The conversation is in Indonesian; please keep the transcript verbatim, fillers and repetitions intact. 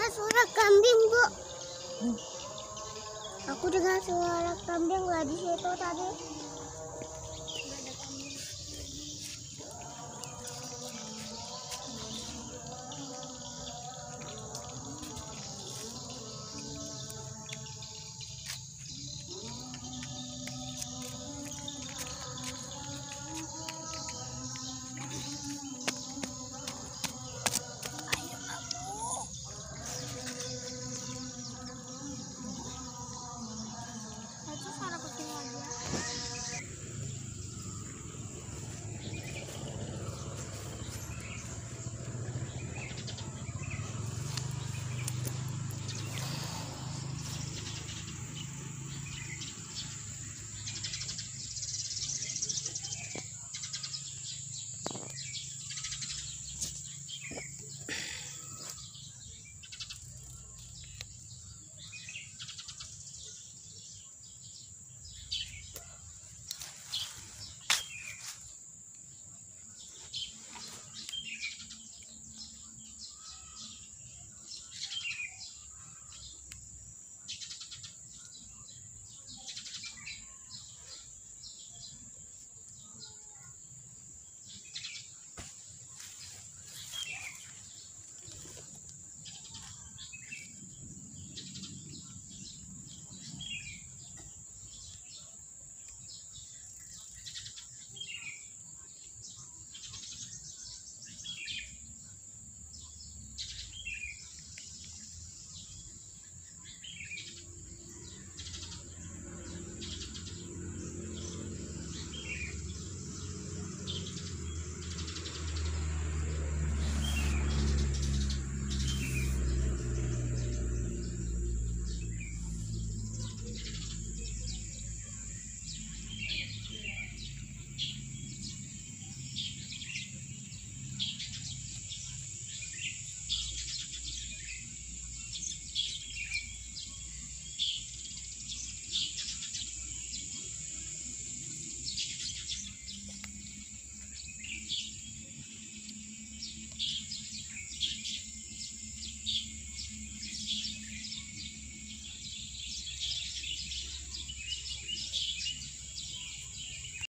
dengar suara kambing, Bu. Hmm. Aku dengar suara kambing lagi situ tadi.